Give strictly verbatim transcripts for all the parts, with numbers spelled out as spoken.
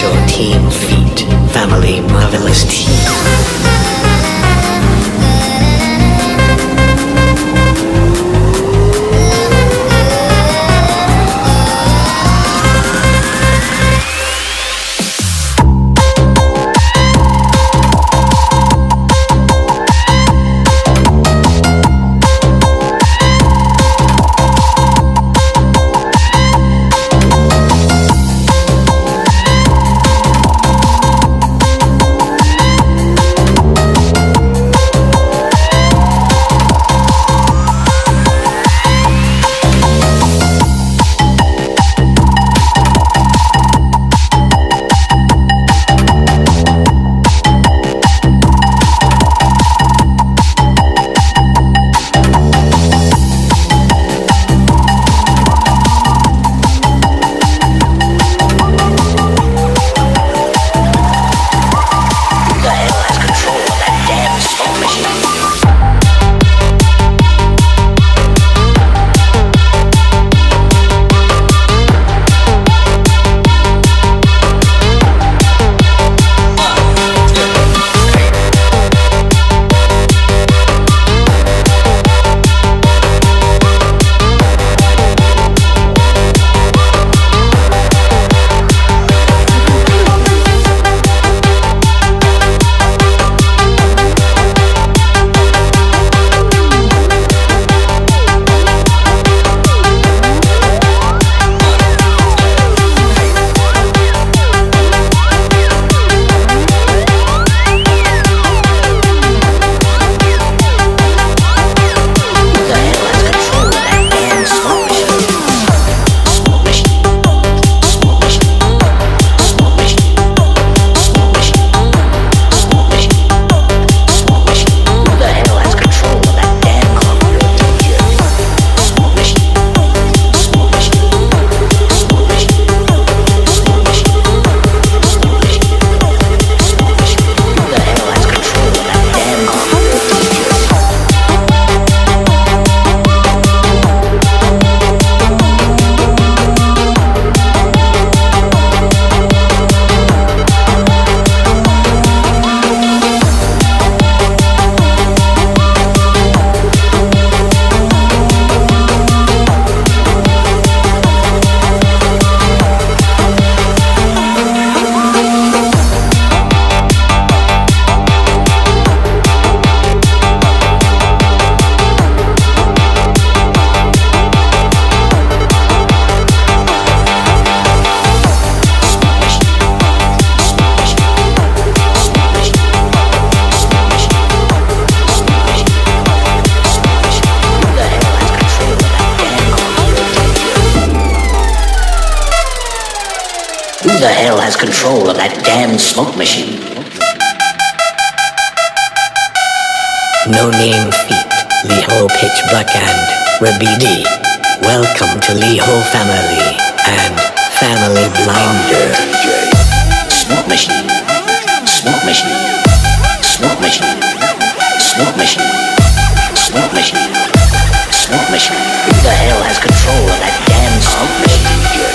special team feat, family marvelous team. Who the hell has control of that damn smoke machine? No-name feat, Liho Pitch Black and Rabidi. Welcome to Liho Family and Family Blinder. Smoke machine, smoke machine, smoke machine, smoke machine, smoke machine, smoke machine. Who the hell has control of that damn smoke machine?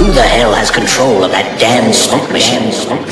Who the hell has control of that damn smoke machine?